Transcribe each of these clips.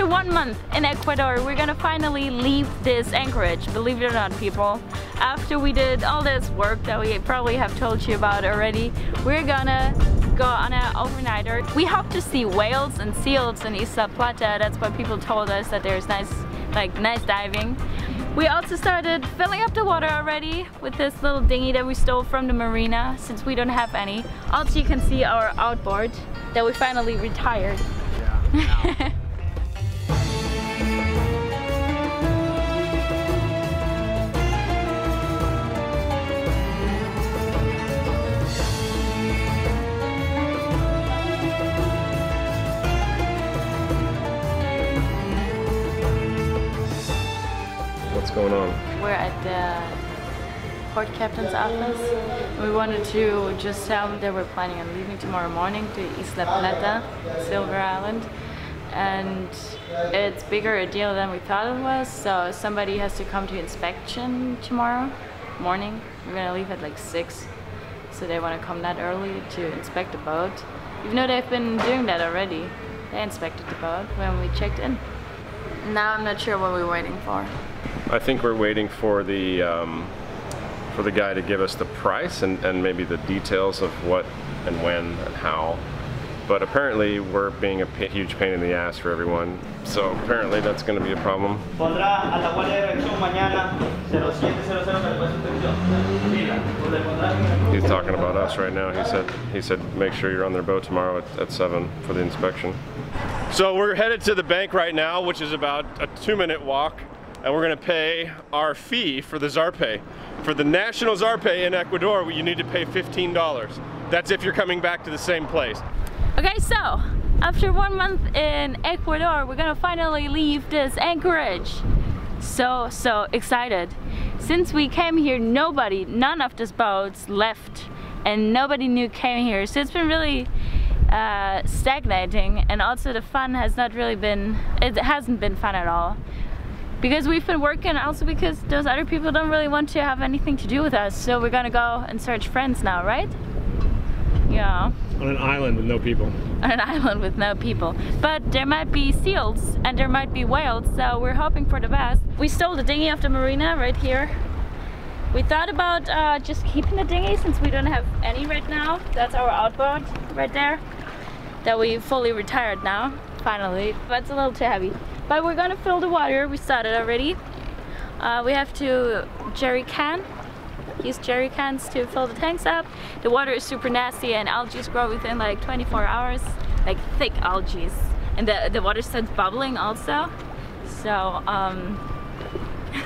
After 1 month in Ecuador, we're gonna finally leave this anchorage, believe it or not, people. After we did all this work that we probably have told you about already, we're gonna go on an overnighter. We hope to see whales and seals in Isla Plata. That's what people told us, that there's nice diving. We also started filling up the water already with this little dinghy that we stole from the marina, since we don't have any. Also, you can see our outboard that we finally retired. Yeah. No. What's going on? We're at the port captain's office. We wanted to just tell them that we're planning on leaving tomorrow morning to Isla Plata, Silver Island. And it's bigger a deal than we thought it was, so somebody has to come to inspection tomorrow morning. We're gonna leave at like 6, so they want to come that early to inspect the boat. Even though they've been doing that already. They inspected the boat when we checked in. Now I'm not sure what we're waiting for. I think we're waiting for the guy to give us the price and maybe the details of what and when and how. But apparently we're being a huge pain in the ass for everyone, so apparently that's going to be a problem. He's talking about us right now. He said make sure you're on their boat tomorrow at 7 for the inspection. So we're headed to the bank right now, which is about a 2-minute walk. And we're gonna pay our fee for the zarpe. For the national zarpe in Ecuador, you need to pay $15. That's if you're coming back to the same place. Okay, so after 1 month in Ecuador, we're gonna finally leave this anchorage. So excited. Since we came here, none of these boats left, and nobody new came here. So it's been really stagnating, and also the fun has not really been, it hasn't been fun at all. Because we've been working, also because those other people don't really want to have anything to do with us, so we're gonna go and search friends now, right? Yeah. On an island with no people. On an island with no people. But there might be seals and there might be whales, so we're hoping for the best. We stole the dinghy off the marina right here. We thought about just keeping the dinghy, since we don't have any right now. That's our outboard right there, that we fully retired now, finally. But it's a little too heavy. But we're gonna fill the water, we started already. We have to use jerry cans to fill the tanks up. The water is super nasty and algae grow within like 24 hours, like thick algae. And the water starts bubbling also. So,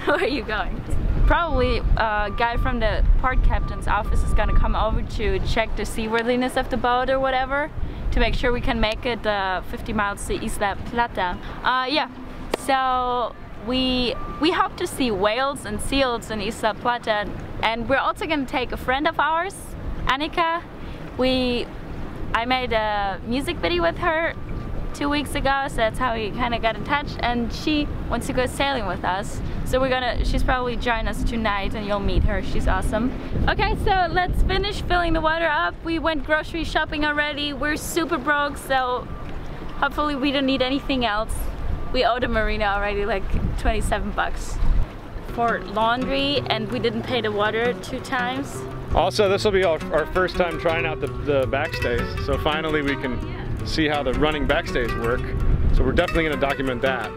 where are you going? Probably a guy from the port captain's office is gonna come over to check the seaworthiness of the boat or whatever, to make sure we can make it 50 miles to Isla Plata. Yeah, so we hope to see whales and seals in Isla Plata, and we're also gonna take a friend of ours, Annika. I made a music video with her 2 weeks ago, so that's how we kind of got in touch, and she wants to go sailing with us. So she's probably join us tonight, and you'll meet her. She's awesome. Okay, so let's finish filling the water up. We went grocery shopping already. We're super broke, so hopefully we don't need anything else. We owe the marina already like 27 bucks for laundry, and we didn't pay the water 2 times. Also, this will be our first time trying out the backstays, so finally we can see how the running backstays work. So we're definitely going to document that.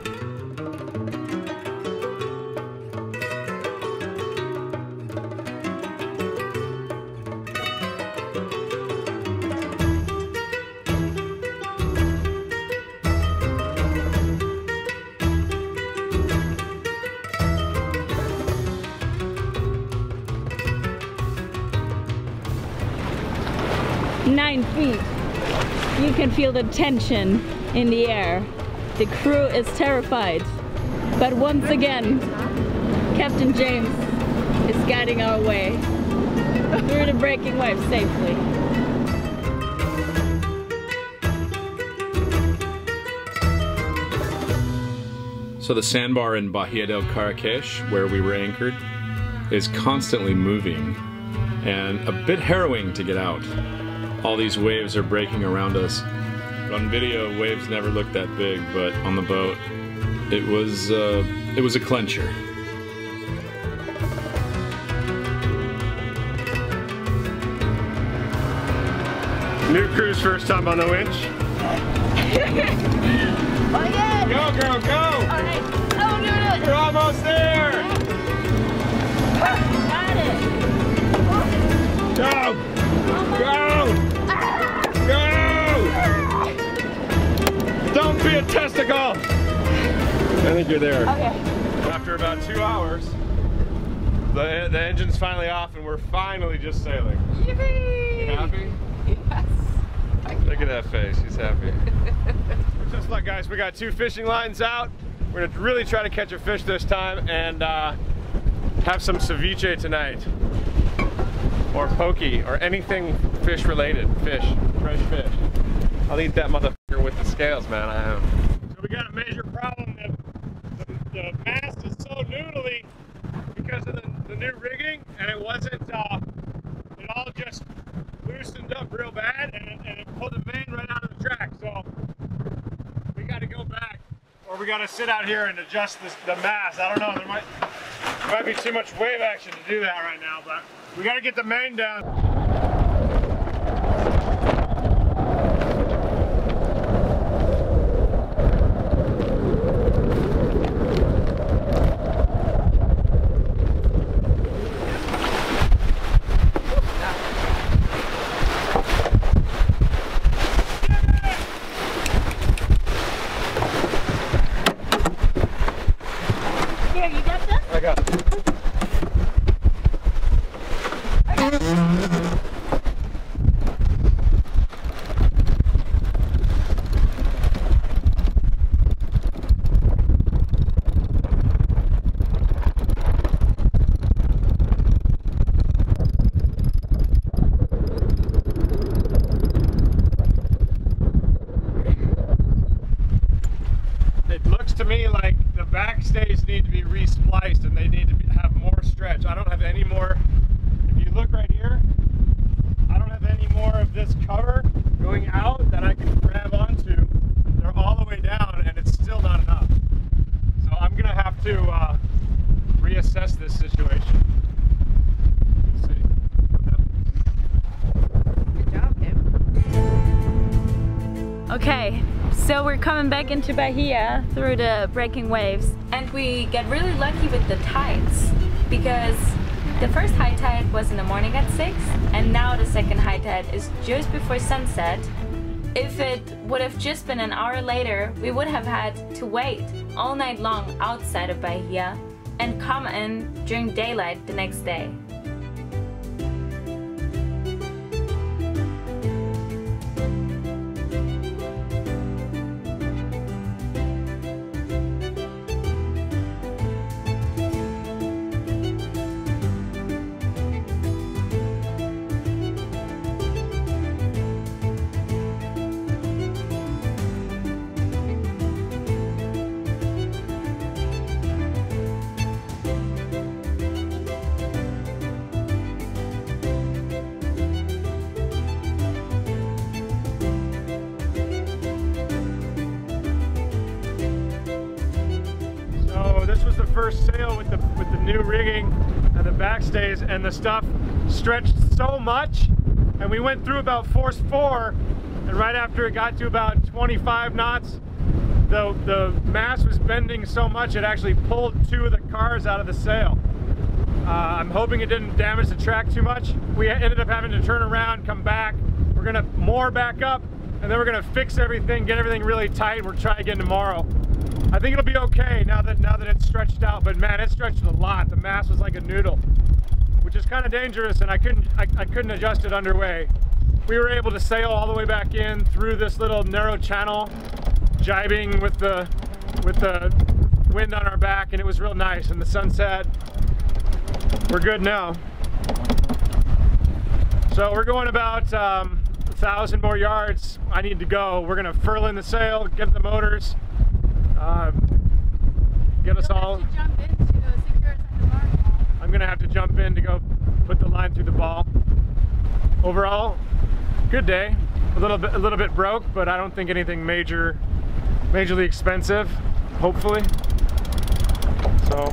You can feel the tension in the air. The crew is terrified. But once again, Captain James is guiding our way through the breaking waves safely. So the sandbar in Bahia del Carrakech, where we were anchored, is constantly moving and a bit harrowing to get out. All these waves are breaking around us, On video, waves never looked that big, but on the boat, it was a clencher. New cruise, first time on the winch. Oh yeah! Go girl, go! All right. Oh no, no! We're almost there! Oh, got it! Oh. Go! Oh, go! Ah. Go! Ah. Don't be a testicle! I think you're there. Okay. After about 2 hours, the engine's finally off, and we're finally just sailing. Yippee! You happy? Yes. Look at that face, he's happy. Just luck, guys, we got 2 fishing lines out. We're gonna really try to catch a fish this time and have some ceviche tonight. Or pokey, or anything fish related. Fish, fresh fish. I'll eat that motherfucker with the scales, man, I am. So we got a major problem that the mast is so noodly because of the new rigging, and it wasn't, it all just loosened up real bad, and it pulled the main right out of the track, so we got to go back, or we got to sit out here and adjust the mast. I don't know, there might be too much wave action to do that right now, but we got to get the main down. Okay, so we're coming back into Bahia through the breaking waves, and we get really lucky with the tides because the first high tide was in the morning at 6, and now the second high tide is just before sunset. If it would have just been an hour later, we would have had to wait all night long outside of Bahia and come in during daylight the next day. First sail with the new rigging and the backstays, and the stuff stretched so much, and we went through about force 4, and right after it got to about 25 knots, the mast was bending so much it actually pulled 2 of the cars out of the sail. I'm hoping it didn't damage the track too much. We ended up having to turn around, come back. We're gonna moor back up, and then we're gonna fix everything, get everything really tight. We'll try again tomorrow. I think it'll be okay now that it's stretched out, but man, it stretched a lot. The mast was like a noodle, which is kind of dangerous, and I couldn't adjust it underway. We were able to sail all the way back in through this little narrow channel, jibing with the wind on our back, and it was real nice. And the sunset, we're good now. So we're going about 1,000 more yards. I need to go. We're gonna furl in the sail, get the motors. Get us all. Jump into the bar ball. I'm gonna have to jump in to go put the line through the ball. Overall, good day. a little bit broke, but I don't think anything majorly expensive, hopefully. So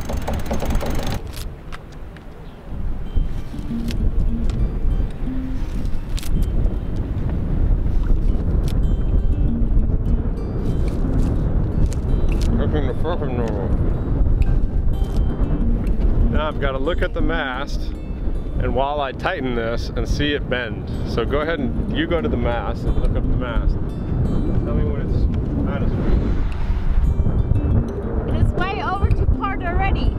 now I've got to look at the mast, and while I tighten this and see it bend. So go ahead and you go to the mast and look up the mast. Tell me what it's at. It is way over to port already.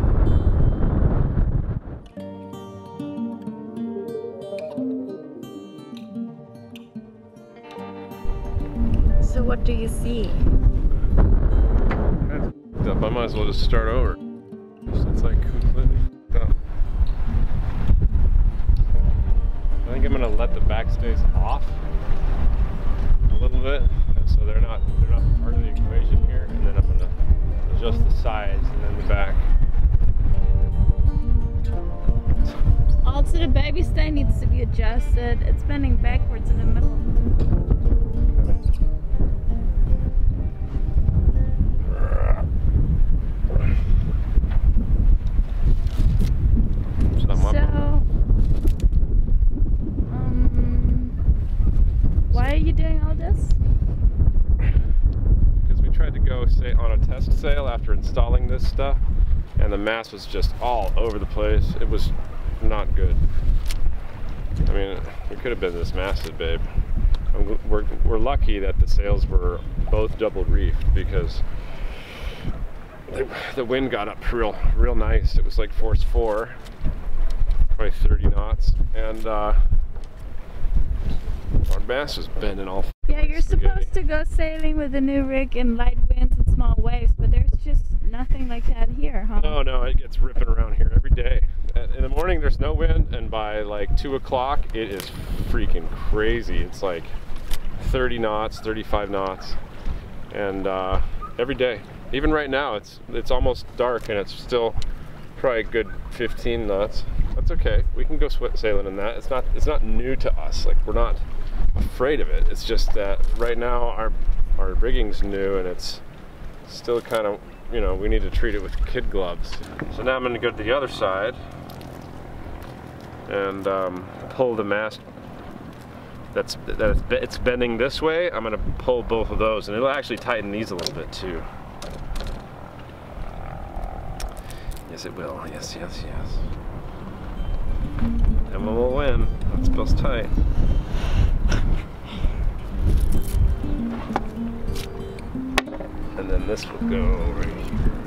So what do you see? Up. I might as well just start over. It's like completely f***ed up. I think I'm gonna let the backstays off a little bit, so they're not part of the equation here. And then I'm gonna adjust the sides and then the back. Also, the baby stay needs to be adjusted. It's bending backwards in the middle. Sail after installing this stuff, and the mast was just all over the place. It was not good. I mean, it could have been this massive, babe. We're lucky that the sails were both double reefed, because the wind got up real nice. It was like force 4, probably 30 knots, and our mast was bending all. Yeah, you're supposed to go sailing with a new rig in light winds and small waves, but there's just nothing like that here, huh? No, no, it gets ripping around here every day. In the morning there's no wind, and by like 2 o'clock it is freaking crazy. It's like 30 knots, 35 knots, and every day. Even right now it's almost dark and it's still probably a good 15 knots. That's okay. We can go sailing in that. It's not new to us. Like, we're not afraid of it. It's just that right now our rigging's new and it's still kind of, you know, we need to treat it with kid gloves. So now I'm going to go to the other side and pull the mast that's bending this way. I'm going to pull both of those, and it'll actually tighten these a little bit too. Yes, it will. Yes, yes, yes. And we'll win. That's supposed tight. And then this will go right here.